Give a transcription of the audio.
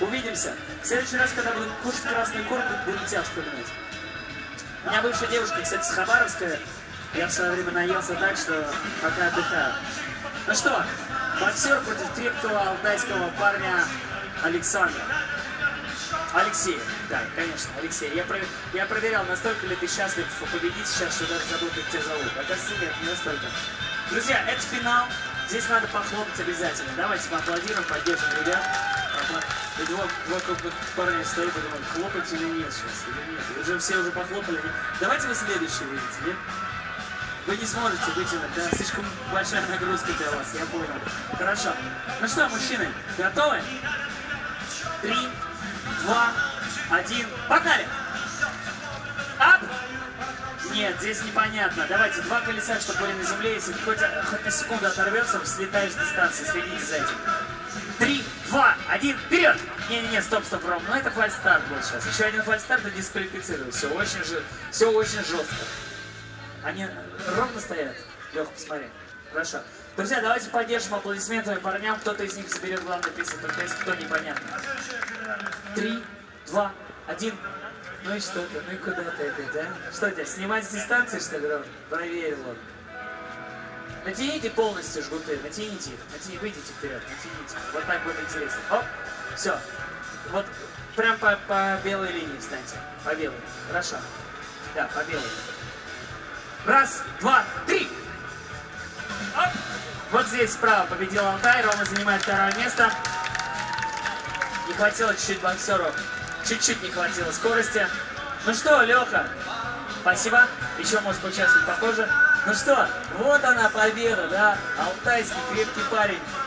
Увидимся. В следующий раз, когда буду кушать красный корм, буду тебя вспоминать. У меня бывшая девушка, кстати, с Хабаровска. Я в свое время наелся так, что пока отдыхаю. Ну что, боксер против крепкого алтайского парня Александра. Алексей, да, конечно, Алексей. Я проверял, настолько ли ты счастлив победить сейчас, что даже забыл, как тебя зовут. Оказывается, нет, не настолько. Друзья, это финал. Здесь надо похлопать обязательно. Давайте поаплодируем, поддержим ребят. Два крупных парня стоит и думают, хлопать или нет сейчас, или нет. Уже все уже похлопали. Давайте вы следующие выйдете, нет? Вы не сможете вытянуть, да? Слишком большая нагрузка для вас, я понял. Хорошо. Ну что, мужчины, готовы? 3, 2, 1, погнали! Ап! Нет, здесь непонятно. Давайте, два колеса, чтобы были на земле. Если хоть на секунду оторвется, слетаешь с дистанции. Следите за этим. 3, 2, 1, вперед! Не-не-не, стоп, Ром. Ну это фальстарт был сейчас. Еще один фальстарт и дисквалифицировал. Все очень жестко. Они ровно стоят. Лёха, посмотри. Хорошо. Друзья, давайте поддержим аплодисментами парням. Кто-то из них заберет главный приз, только если кто, непонятно. 3, 2, 1. Ну и что ты? Ну и куда ты опять, а? Что тебя, снимать с дистанции, что ли, Ром? Проверил он. Натяните полностью жгуты, натяните их. Выйдите вперед, натяните. Вот так вот интересно. Оп, все. Вот прям по белой линии встаньте. По белой. Хорошо. Да, по белой. 1, 2, 3. Оп. Вот здесь справа победил Алтай. Рома занимает 2-е место. Не хватило чуть-чуть боксеру. Чуть-чуть не хватило скорости. Ну что, Леха, спасибо. Еще можешь поучаствовать попозже. Ну что, вот она победа, да? Алтайский крепкий парень.